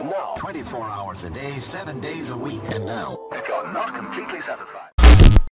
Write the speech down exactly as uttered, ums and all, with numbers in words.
Now. twenty-four hours a day, seven days a week. And now, if you're not completely satisfied.